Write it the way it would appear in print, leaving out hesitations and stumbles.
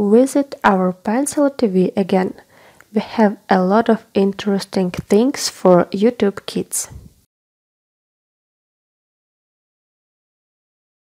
visit our PencilTV again. We have a lot of interesting things for YouTube Kids.